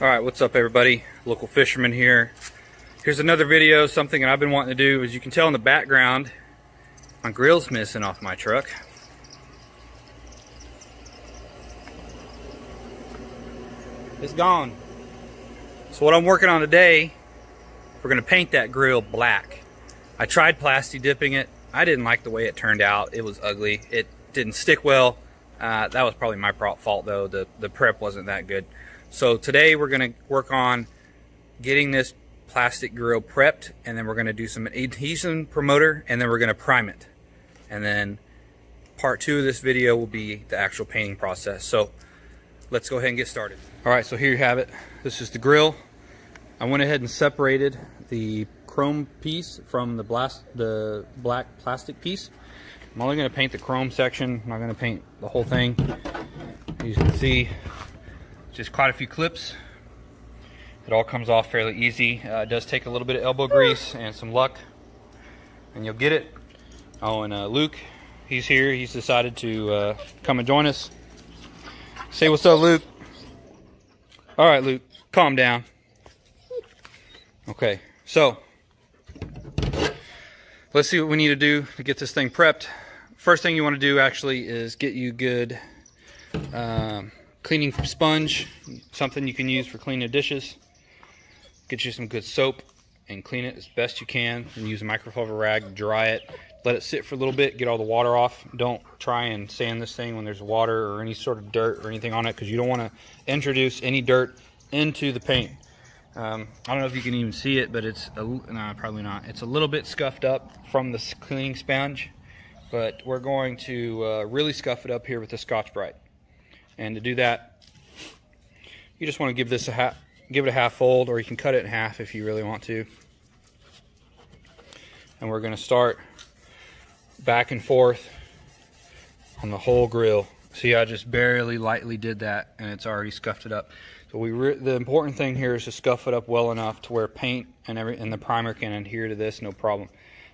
Alright, what's up everybody? Local fisherman here. Here's another video, something I've been wanting to do. As you can tell in the background, my grill's missing off my truck. It's gone. So what I'm working on today, we're going to paint that grill black. I tried plasti dipping it. I didn't like the way it turned out. It was ugly. It didn't stick well. That was probably my fault though. The prep wasn't that good. So today we're going to work on getting this plastic grill prepped, and then we're going to do some adhesion promoter, and then we're going to prime it. And then part two of this video will be the actual painting process. So let's go ahead and get started. All right, so here you have it. This is the grill. I went ahead and separated the chrome piece from the black plastic piece. I'm only going to paint the chrome section. I'm not going to paint the whole thing. As you can see, just quite a few clips. It all comes off fairly easy. It does take a little bit of elbow grease and some luck, and you'll get it. Oh, and Luke, he's here. He's decided to come and join us. Say what's up, Luke. All right, Luke, calm down. Okay, so let's see what we need to do to get this thing prepped. First thing you want to do actually is get you good cleaning sponge, something you can use for cleaning dishes. Get you some good soap and clean it as best you can, and use a microfiber rag, dry it, let it sit for a little bit, get all the water off. Don't try and sand this thing when there's water or any sort of dirt or anything on it, because you don't want to introduce any dirt into the paint. I don't know if you can even see it, but it's no, probably not. It's a little bit scuffed up from the cleaning sponge, but we're going to really scuff it up here with the Scotch-Brite. And to do that, you just want to give this give it a half fold, or you can cut it in half if you really want to. And we're going to start back and forth on the whole grill. See, I just barely lightly did that, and it's already scuffed it up. So the important thing here is to scuff it up well enough to where paint and the primer can adhere to this no problem.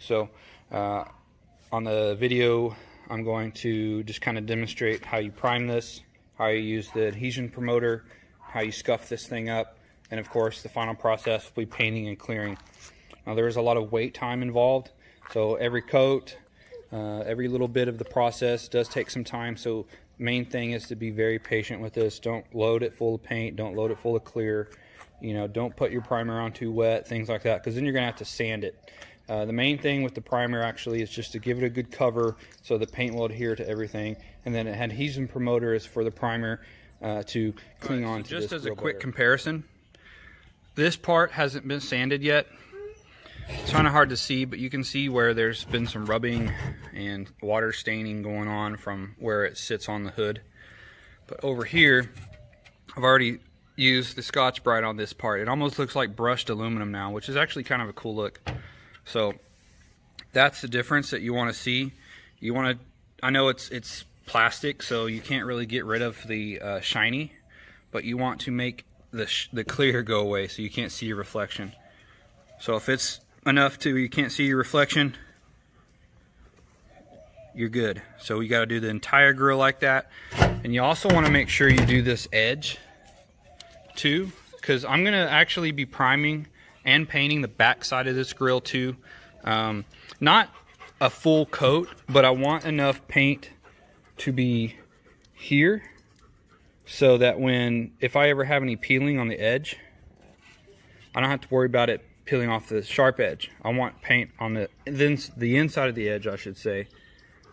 So on the video, I'm going to just kind of demonstrate how you prime this, how you use the adhesion promoter, how you scuff this thing up, and of course the final process will be painting and clearing. Now there is a lot of wait time involved, so every coat, every little bit of the process does take some time. So main thing is to be very patient with this. Don't load it full of paint, don't load it full of clear, you know, don't put your primer on too wet, things like that, because then you're gonna have to sand it. The main thing with the primer actually is just to give it a good cover so the paint will adhere to everything, and then an adhesion promoter is for the primer to cling on to. Just as a quick comparison, this part hasn't been sanded yet. It's kind of hard to see, but you can see where there's been some rubbing and water staining going on from where it sits on the hood. But over here, I've already used the Scotch-Brite on this part. It almost looks like brushed aluminum now, which is actually kind of a cool look. So that's the difference that you want to see. You want to, I know it's plastic, so you can't really get rid of the shiny, but you want to make the clear go away so you can't see your reflection. So if it's enough to you can't see your reflection, you're good. So you got to do the entire grill like that, and you also want to make sure you do this edge too, because I'm going to actually be priming and painting the back side of this grill too. Not a full coat, but I want enough paint to be here so that when, if I ever have any peeling on the edge, I don't have to worry about it peeling off the sharp edge. I want paint on the inside of the edge, I should say,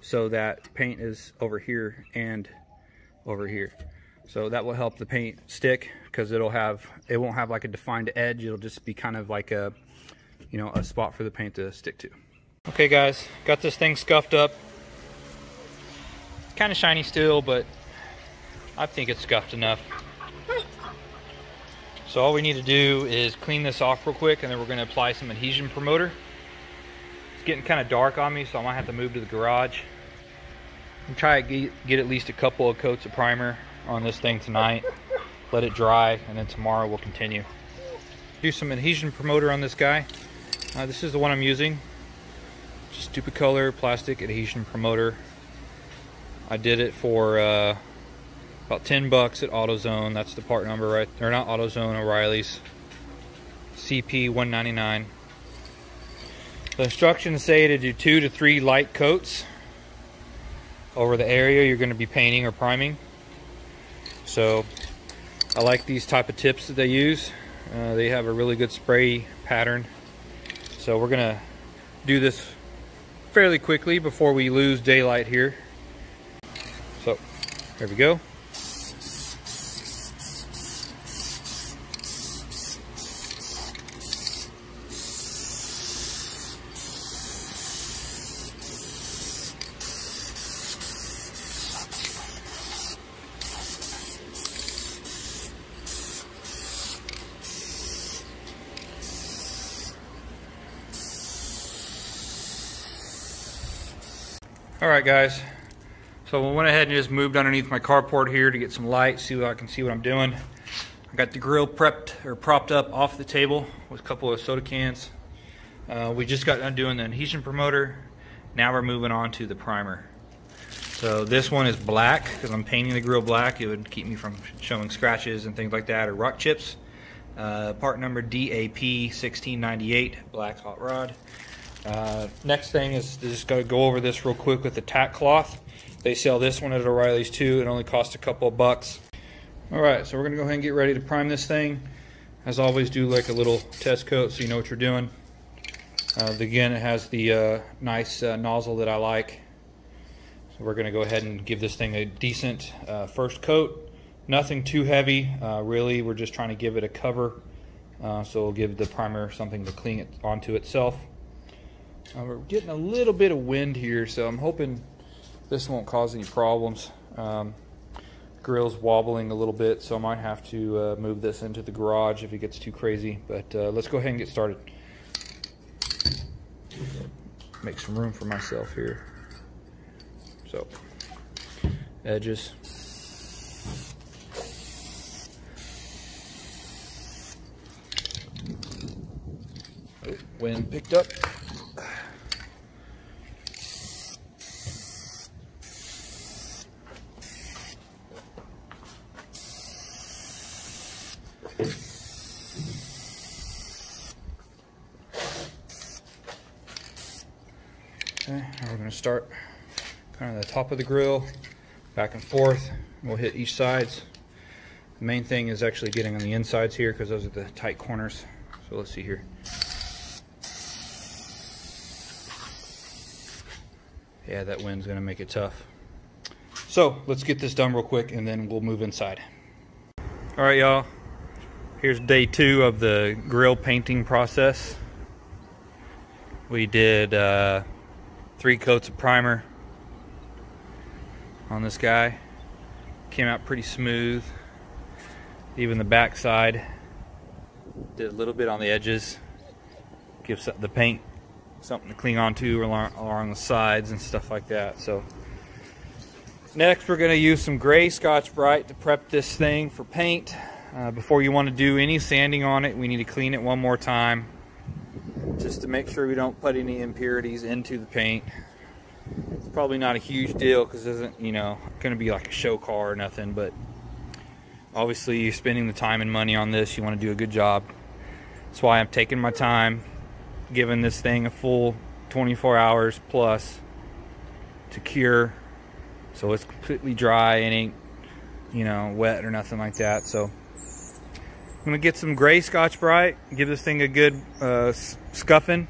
so that paint is over here and over here. So that will help the paint stick, because it won't have like a defined edge. It'll just be kind of like a, you know, a spot for the paint to stick to. Okay guys, got this thing scuffed up. Kind of shiny still, but I think it's scuffed enough. So all we need to do is clean this off real quick, and then we're going to apply some adhesion promoter. It's getting kind of dark on me, so I might have to move to the garage and try to get at least a couple of coats of primer on this thing tonight, let it dry, and then tomorrow we'll continue. Do some adhesion promoter on this guy. This is the one I'm using, just Duplicolor plastic adhesion promoter. I did it for About $10 at AutoZone. That's the part number, right? Or not AutoZone, O'Reilly's. CP199. The instructions say to do 2 to 3 light coats over the area you're going to be painting or priming. So I like these type of tips that they use. They have a really good spray pattern. So we're going to do this fairly quickly before we lose daylight here. So there we go. Alright guys, so I went ahead and just moved underneath my carport here to get some light, see what I can see what I'm doing. I got the grill prepped or propped up off the table with a couple of soda cans. We just got done doing the adhesion promoter. Now we're moving on to the primer. So this one is black because I'm painting the grill black. It would keep me from showing scratches and things like that or rock chips. Part number DAP1698, black hot rod. Next thing is just going to go over this real quick with the tack cloth. They sell this one at O'Reilly's too. It only costs a couple of bucks. Alright, so we're going to go ahead and get ready to prime this thing. As always, do like a little test coat so you know what you're doing. Again, it has the nice nozzle that I like. So we're going to go ahead and give this thing a decent first coat. Nothing too heavy. Really, we're just trying to give it a cover. So we'll give the primer something to cling it onto itself. We're getting a little bit of wind here, so I'm hoping this won't cause any problems. Grill's wobbling a little bit, so I might have to move this into the garage if it gets too crazy. But let's go ahead and get started. Make some room for myself here. So, edges. Oh, wind picked up. Okay, now we're going to start kind of the top of the grill, back and forth. We'll hit each sides. The main thing is actually getting on the insides here because those are the tight corners. So let's see here. Yeah, that wind's going to make it tough. So let's get this done real quick and then we'll move inside. All right, y'all. Here's day 2 of the grill painting process. We did 3 coats of primer on this guy. Came out pretty smooth. Even the back side. Did a little bit on the edges. Gives the paint something to cling onto along the sides and stuff like that. So next we're going to use some gray Scotch-Brite to prep this thing for paint. Before you want to do any sanding on it, we need to clean it one more time, just to make sure we don't put any impurities into the paint. It's probably not a huge deal because it isn't, you know, going to be like a show car or nothing, but obviously you're spending the time and money on this. You want to do a good job. That's why I'm taking my time, giving this thing a full 24 hours plus to cure, so it's completely dry and ain't, you know, wet or nothing like that. So I'm going to get some gray Scotch-Brite, give this thing a good scuffing,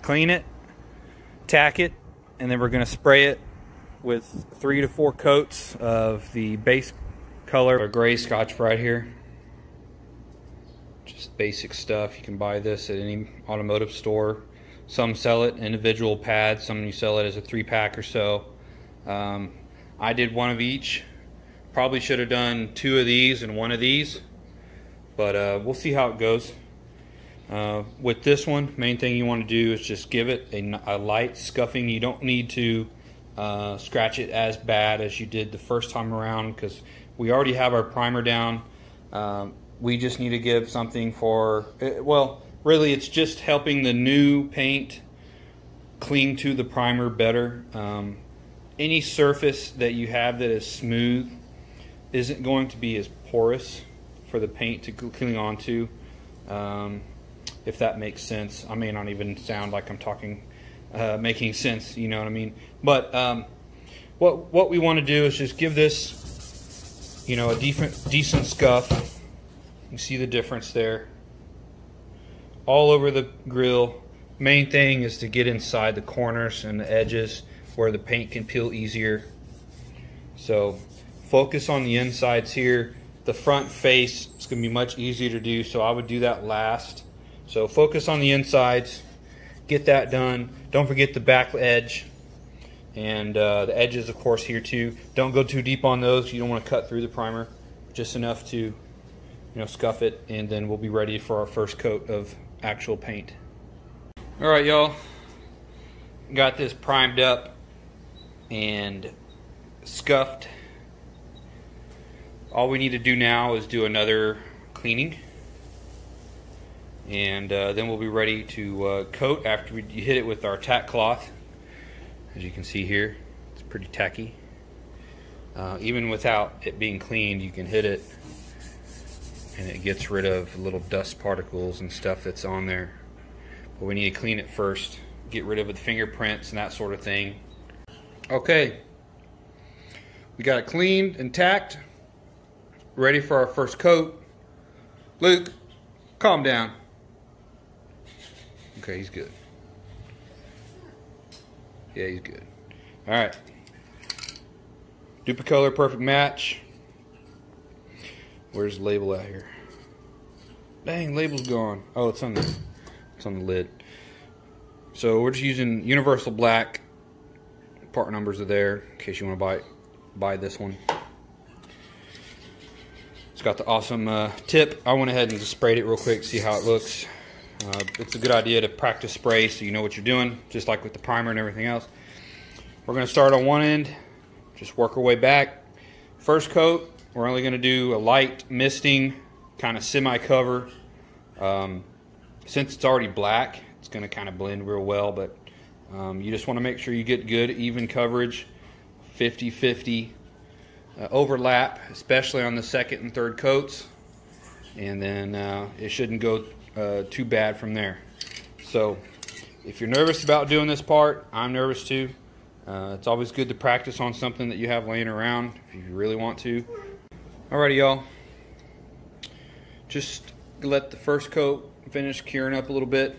clean it, tack it, and then we're going to spray it with 3 to 4 coats of the base color. Our gray Scotch-Brite here. Just basic stuff. You can buy this at any automotive store. Some sell it in individual pads. Some you sell it as a 3-pack or so. I did one of each. Probably should have done 2 of these and 1 of these. But we'll see how it goes. With this one, main thing you want to do is just give it a light scuffing. You don't need to scratch it as bad as you did the first time around because we already have our primer down. We just need to give something for, well, really it's just helping the new paint cling to the primer better. Any surface that you have that is smooth isn't going to be as porous for the paint to cling onto, if that makes sense. I may not even sound like I'm talking, making sense, you know what I mean? But what we want to do is just give this, you know, a decent scuff. You see the difference there, all over the grill. Main thing is to get inside the corners and the edges where the paint can peel easier. So focus on the insides here. The front face, it's going to be much easier to do, so I would do that last. So focus on the insides, get that done. Don't forget the back edge and the edges, of course, here too. Don't go too deep on those. You don't want to cut through the primer, just enough to, you know, scuff it, and then we'll be ready for our first coat of actual paint. All right, y'all, got this primed up and scuffed. All we need to do now is do another cleaning, and then we'll be ready to coat after we hit it with our tack cloth. As you can see here, it's pretty tacky. Even without it being cleaned, you can hit it and it gets rid of little dust particles and stuff that's on there. But we need to clean it first, get rid of the fingerprints and that sort of thing. Okay, we got it cleaned and tacked. Ready for our first coat. Luke, calm down. Okay, he's good. Yeah, he's good. All right. Duplicolor, perfect match. Where's the label out here? Dang, label's gone. Oh, it's on the lid. So we're just using universal black. Part numbers are there in case you want to buy this one. Got the awesome tip. I went ahead and just sprayed it real quick, see how it looks. It's a good idea to practice spray so you know what you're doing, just like with the primer and everything else. We're going to start on one end, just work our way back. First coat, we're only going to do a light misting, kind of semi-cover. Since it's already black, it's going to kind of blend real well, but you just want to make sure you get good, even coverage, 50-50. Overlap, especially on the second and third coats, and then it shouldn't go too bad from there. So if you're nervous about doing this part, I'm nervous too. It's always good to practice on something that you have laying around if you really want to. Alrighty, y'all, just let the first coat finish curing up a little bit,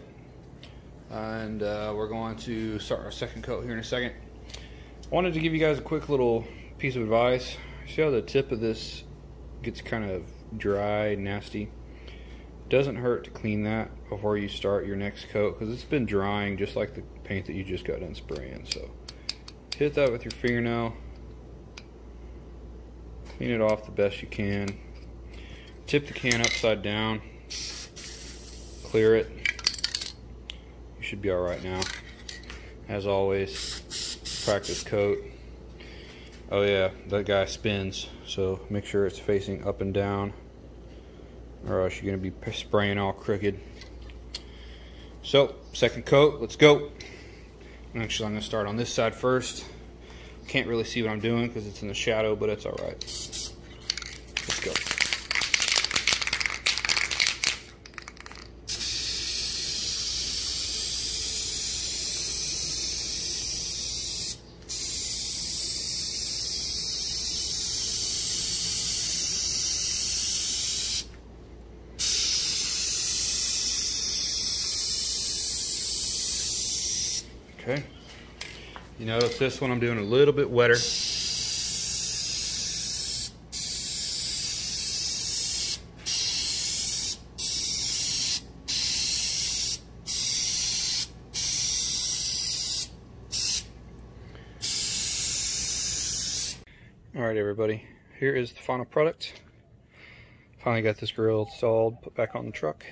and we're going to start our second coat here in a second. I wanted to give you guys a quick little piece of advice. See how the tip of this gets kind of dry and nasty? Doesn't hurt to clean that before you start your next coat, because it's been drying just like the paint that you just got done spraying. So hit that with your fingernail, clean it off the best you can, tip the can upside down, clear it. You should be all right now. As always, practice coat. Oh yeah, that guy spins, so make sure it's facing up and down, or else you're going to be spraying all crooked. So, second coat, let's go. Actually, I'm going to start on this side first. Can't really see what I'm doing because it's in the shadow, but it's alright. Let's go. Okay, you notice this one I'm doing a little bit wetter. All right, everybody, here is the final product. Finally got this grill installed, put back on the truck.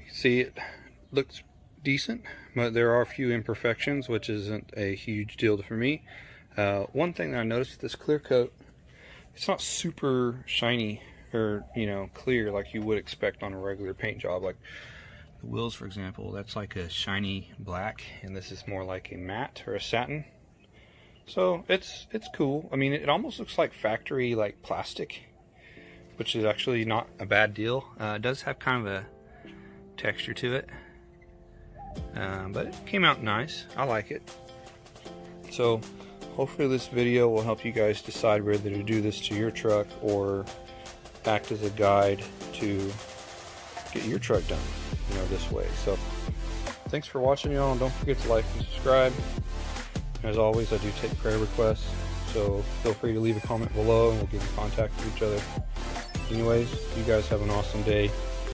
You can see it looks decent, but there are a few imperfections, which isn't a huge deal for me. One thing that I noticed with this clear coat, it's not super shiny or, you know, clear like you would expect on a regular paint job. Like the wheels, for example, that's like a shiny black, and this is more like a matte or a satin. So it's cool. I mean, it almost looks like factory like plastic, which is actually not a bad deal. It does have kind of a texture to it, but it came out nice. I like it. So hopefully this video will help you guys decide whether to do this to your truck or act as a guide to get your truck done, you know, this way. So thanks for watching, y'all, and don't forget to like and subscribe. As always, I do take prayer requests, so feel free to leave a comment below and we'll get in contact with each other. Anyways, you guys have an awesome day.